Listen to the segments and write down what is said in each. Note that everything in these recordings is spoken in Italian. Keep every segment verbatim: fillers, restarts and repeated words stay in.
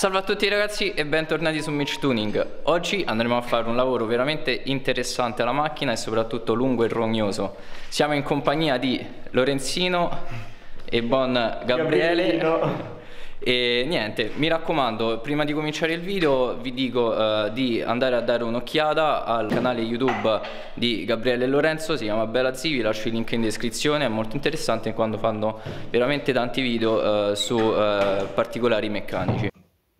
Salve a tutti ragazzi e bentornati su Mitch Tuning. Oggi andremo a fare un lavoro veramente interessante alla macchina e soprattutto lungo e rognoso. Siamo in compagnia di Lorenzino e buon Gabriele. Gabrielino. E niente, mi raccomando, prima di cominciare il video vi dico uh, di andare a dare un'occhiata al canale YouTube di Gabriele e Lorenzo, si chiama Belazi, vi lascio il link in descrizione, è molto interessante quando fanno veramente tanti video uh, su uh, particolari meccanici.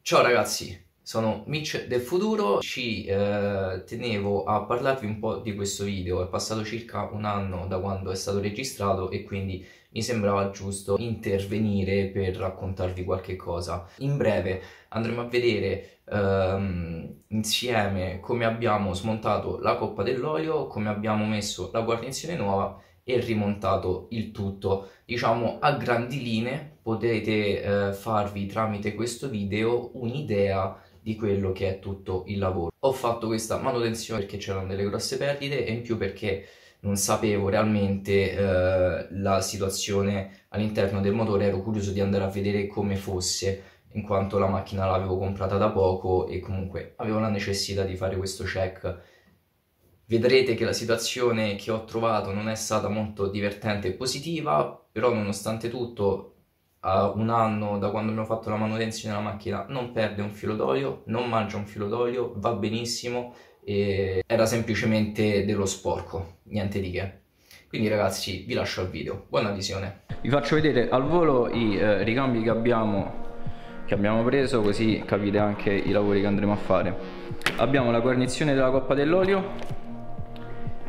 Ciao ragazzi, sono Mitch del futuro, ci eh, tenevo a parlarvi un po' di questo video. È passato circa un anno da quando è stato registrato e quindi mi sembrava giusto intervenire per raccontarvi qualche cosa. In breve andremo a vedere ehm, insieme come abbiamo smontato la coppa dell'olio, come abbiamo messo la guarnizione nuova e rimontato il tutto. Diciamo a grandi linee potete eh, farvi tramite questo video un'idea di quello che è tutto il lavoro. Ho fatto questa manutenzione perché c'erano delle grosse perdite e in più perché non sapevo realmente eh, la situazione all'interno del motore, ero curioso di andare a vedere come fosse, in quanto la macchina l'avevo comprata da poco e comunque avevo la necessità di fare questo check. Vedrete che la situazione che ho trovato non è stata molto divertente e positiva, però nonostante tutto a un anno da quando mi ho fatto la manutenzione la macchina non perde un filo d'olio, non mangia un filo d'olio, va benissimo e era semplicemente dello sporco, niente di che. Quindi ragazzi vi lascio al video, buona visione. Vi faccio vedere al volo i eh, ricambi che abbiamo, che abbiamo preso, così capite anche i lavori che andremo a fare. Abbiamo la guarnizione della coppa dell'olio,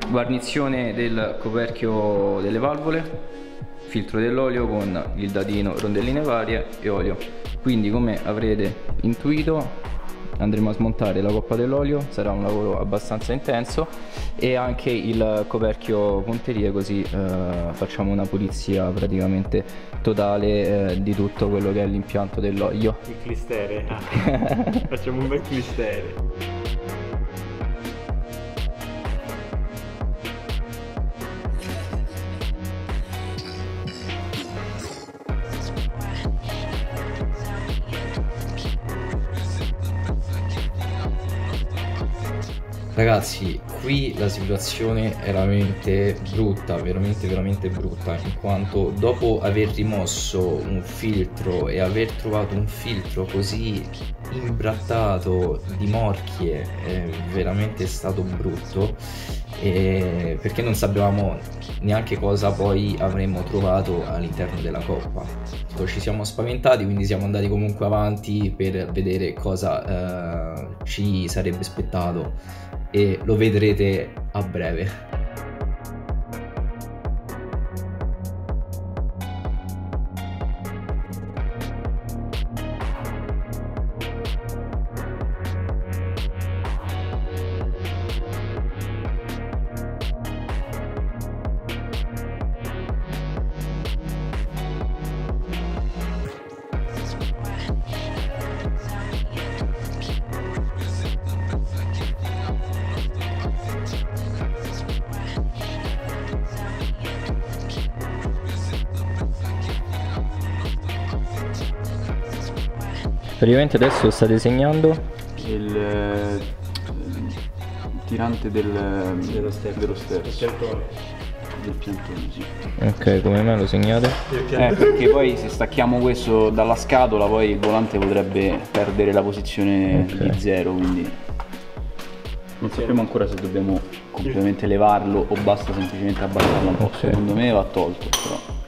guarnizione del coperchio delle valvole, filtro dell'olio con il dadino, rondelline varie e olio. Quindi come avrete intuito andremo a smontare la coppa dell'olio, sarà un lavoro abbastanza intenso, e anche il coperchio punterie, così eh, facciamo una pulizia praticamente totale eh, di tutto quello che è l'impianto dell'olio. Il clistere, ah. Facciamo un bel clistere. Ragazzi, qui la situazione è veramente brutta, veramente veramente brutta, in quanto dopo aver rimosso un filtro e aver trovato un filtro così imbrattato di morchie è veramente stato brutto, e perché non sapevamo neanche cosa poi avremmo trovato all'interno della coppa. Ci siamo spaventati, quindi siamo andati comunque avanti per vedere cosa eh, ci sarebbe aspettato e lo vedrete a breve. Praticamente adesso sta disegnando il eh, tirante del, dello sterzo, dello sterzo. Del piantone, sì. Ok, come me lo segnate? Eh, perché poi se stacchiamo questo dalla scatola poi il volante potrebbe perdere la posizione, okay, di zero, quindi non sappiamo ancora se dobbiamo completamente levarlo o basta semplicemente abbassarlo un po', okay. Secondo me va tolto però.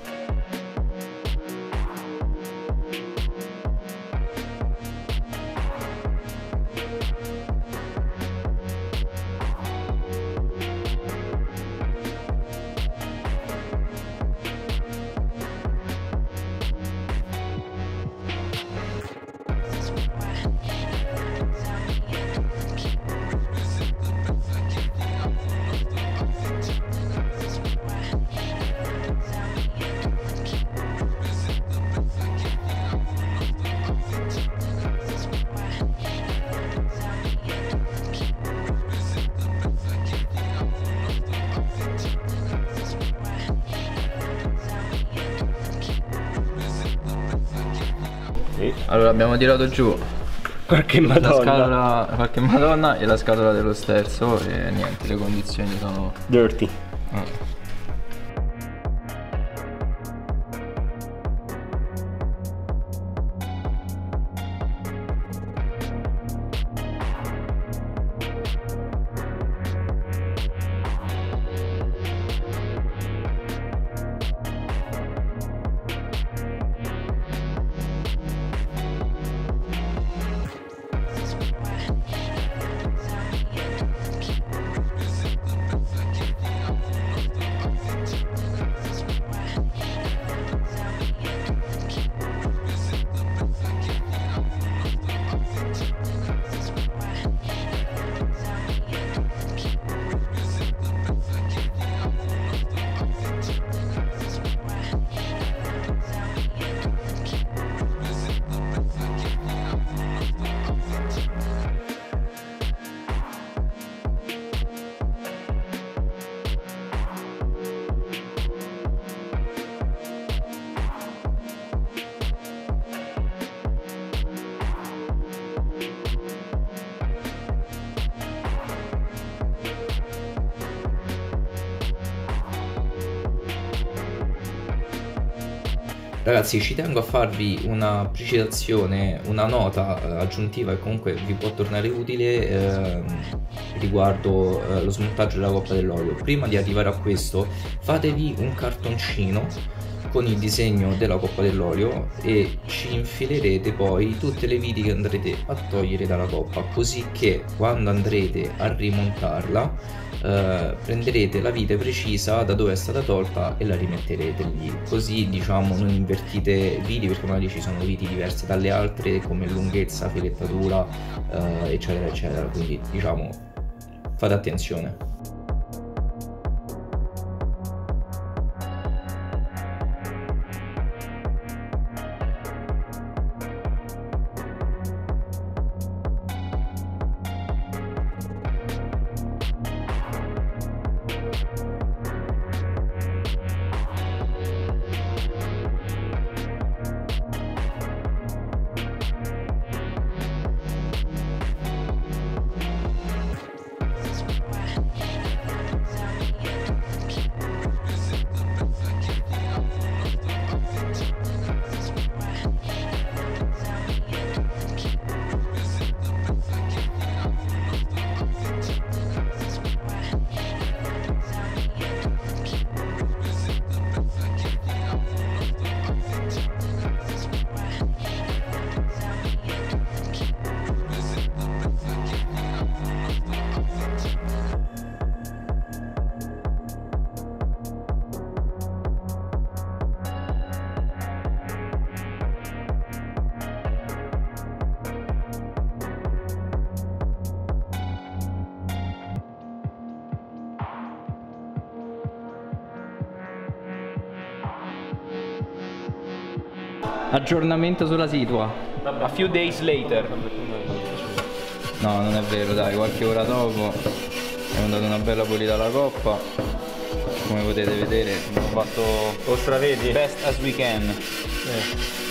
Allora abbiamo tirato giù qualche madonna. La scatola, qualche madonna e la scatola dello sterzo e niente, le condizioni sono... dirty. Mm. Ragazzi, ci tengo a farvi una precisazione, una nota aggiuntiva che comunque vi può tornare utile eh, riguardo eh, lo smontaggio della coppa dell'olio. Prima di arrivare a questo, fatevi un cartoncino con il disegno della coppa dell'olio e ci infilerete poi tutte le viti che andrete a togliere dalla coppa, così che quando andrete a rimontarla eh, prenderete la vite precisa da dove è stata tolta e la rimetterete lì, così diciamo non invertite viti, perché magari ci sono viti diverse dalle altre come lunghezza, filettatura eh, eccetera eccetera, quindi diciamo fate attenzione. Aggiornamento sulla situa. A few days later. No, non è vero, dai, qualche ora dopo abbiamo dato una bella pulita alla coppa. Come potete vedere abbiamo fatto lo stravedi best as we can. Eh.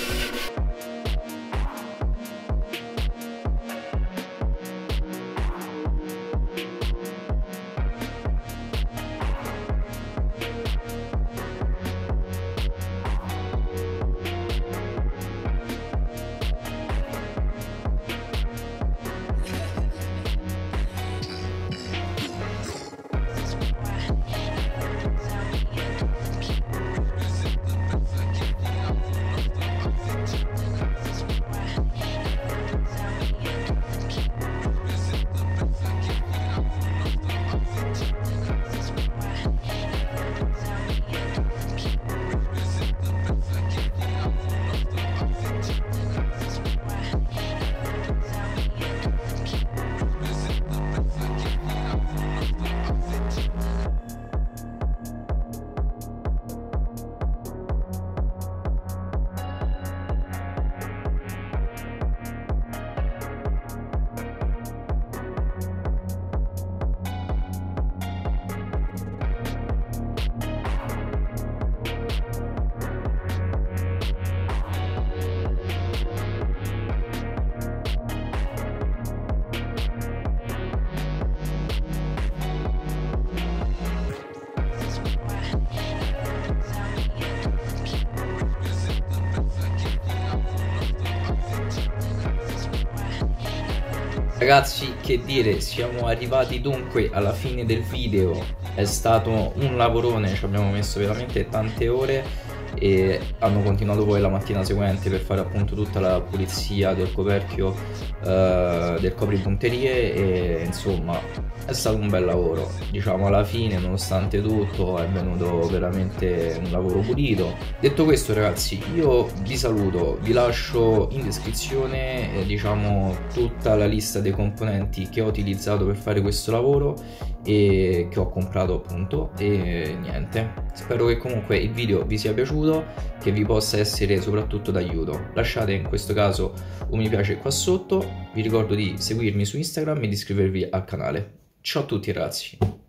Ragazzi, che dire, siamo arrivati dunque alla fine del video. È stato un lavorone, ci abbiamo messo veramente tante ore e hanno continuato poi la mattina seguente per fare appunto tutta la pulizia del coperchio, eh, del copripunterie, e insomma è stato un bel lavoro. Diciamo, alla fine, nonostante tutto, è venuto veramente un lavoro pulito. Detto questo, ragazzi, io vi saluto, vi lascio in descrizione eh, diciamo tutta la lista dei componenti che ho utilizzato per fare questo lavoro e che ho comprato appunto, e niente, spero che comunque il video vi sia piaciuto, che vi possa essere soprattutto d'aiuto. Lasciate in questo caso un mi piace qua sotto, vi ricordo di seguirmi su Instagram e di iscrivervi al canale. Ciao a tutti, ragazzi!